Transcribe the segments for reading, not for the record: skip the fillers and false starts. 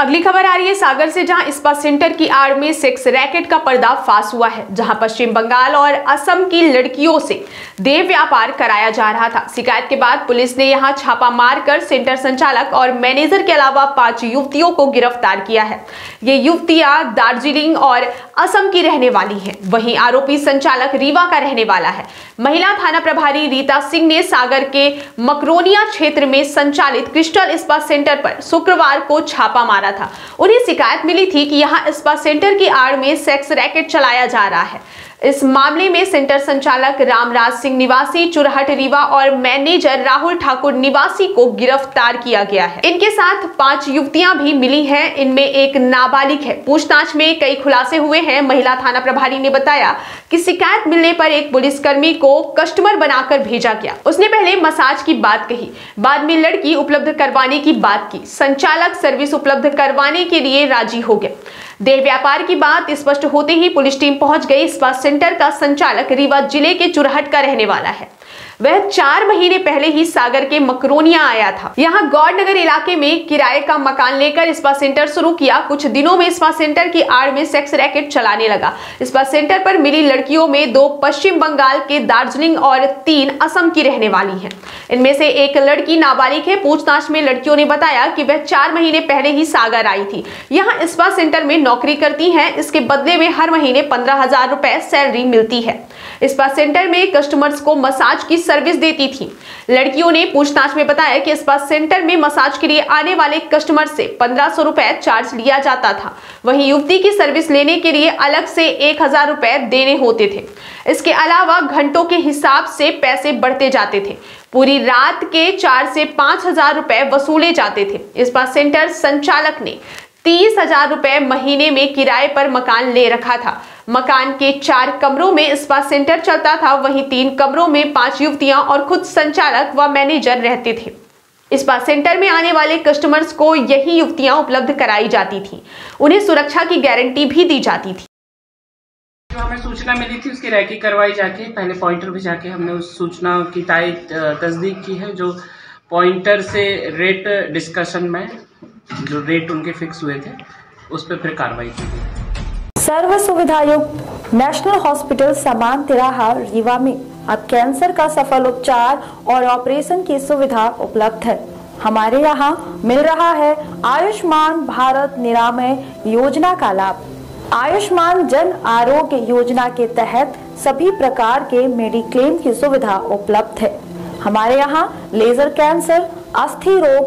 अगली खबर आ रही है सागर से, जहां स्पा सेंटर की आड़ में सेक्स रैकेट का पर्दाफाश हुआ है, जहां पश्चिम बंगाल और असम की लड़कियों से देह व्यापार कराया जा रहा था। शिकायत के बाद पुलिस ने यहां छापा मारकर सेंटर संचालक और मैनेजर के अलावा 5 युवतियों को गिरफ्तार किया है। ये युवतियां दार्जिलिंग और असम की रहने वाली है। वहीं आरोपी संचालक रीवा का रहने वाला है। महिला थाना प्रभारी रीता सिंह ने सागर के मकरोनिया क्षेत्र में संचालित क्रिस्टल स्पा सेंटर पर शुक्रवार को छापा मारा था। उन्हें शिकायत मिली थी कि यहां स्पा सेंटर की आड़ में सेक्स रैकेट चलाया जा रहा है। इस मामले में सेंटर संचालक रामराज सिंह निवासी चुरहट रीवा और मैनेजर राहुल ठाकुर निवासी को गिरफ्तार किया गया है। इनके साथ 5 युवतियां भी मिली हैं, इनमें एक नाबालिग है। पूछताछ में कई खुलासे हुए हैं। महिला थाना प्रभारी ने बताया कि शिकायत मिलने पर एक पुलिसकर्मी को कस्टमर बनाकर भेजा गया। उसने पहले मसाज की बात कही, बाद में लड़की उपलब्ध करवाने की बात की। संचालक सर्विस उपलब्ध करवाने के लिए राजी हो गए। देह व्यापार की बात स्पष्ट होते ही पुलिस टीम पहुंच गई। स्पा सेंटर का संचालक रीवा जिले के चुरहट का रहने वाला है। वह 4 महीने पहले ही सागर के मकरोनिया आया था। यहाँ गौरनगर इलाके में किराए का मकान लेकर स्पा सेंटर शुरू किया। कुछ दिनों में स्पा सेंटर की आड़ में सेक्स रैकेट चलाने लगा। स्पा सेंटर पर मिली लड़कियों में 2 पश्चिम बंगाल के दार्जिलिंग और 3 असम की रहने वाली हैं। इनमें से एक लड़की नाबालिग है। पूछताछ में लड़कियों ने बताया कि वह 4 महीने पहले ही सागर आई थी। यहाँ स्पा सेंटर में नौकरी करती है। इसके बदले में हर महीने 15,000 रुपए सैलरी मिलती है। स्पा सेंटर में कस्टमर्स को मसाज की सर्विस देती थी। लड़कियों ने पूछताछ में बताया कि स्पा सेंटर में मसाज के लिए आने वाले कस्टमर से 1500 रुपए चार्ज लिया जाता था। वहीं युवती की सर्विस लेने के लिए अलग से 1000 रुपए देने होते थे। इसके अलावा घंटों के हिसाब से पैसे बढ़ते जाते थे। पूरी रात के 4 से 5000 रुपए वसूले जाते थे। स्पा सेंटर संचालक ने 30,000 रुपए महीने में किराए पर मकान ले रखा था। मकान के 4 कमरों में स्पा सेंटर चलता था। वहीं 3 कमरों में 5 युवतियां और खुद संचालक व मैनेजर रहते थे। स्पा सेंटर में आने वाले कस्टमर्स को यही युवतियां उपलब्ध कराई जाती थी। उन्हें सुरक्षा की गारंटी भी दी जाती थी। जो हमें सूचना मिली थी उसकी रैकी करवाई जाके पहले पॉइंटर भी जाके हमने उस सूचना की तस्दीक की है। जो पॉइंटर से रेट डिस्कशन में जो रेट उनके फिक्स हुए थे उस पर फिर कार्रवाई की गई। सर्व सुविधा युक्त नेशनल हॉस्पिटल समान तिराहा रीवा में अब कैंसर का सफल उपचार और ऑपरेशन की सुविधा उपलब्ध है। हमारे यहाँ मिल रहा है आयुष्मान भारत निरामय योजना का लाभ। आयुष्मान जन आरोग्य योजना के तहत सभी प्रकार के मेडिक्लेम की सुविधा उपलब्ध है। हमारे यहाँ लेजर कैंसर, अस्थि रोग,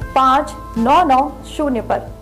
पर।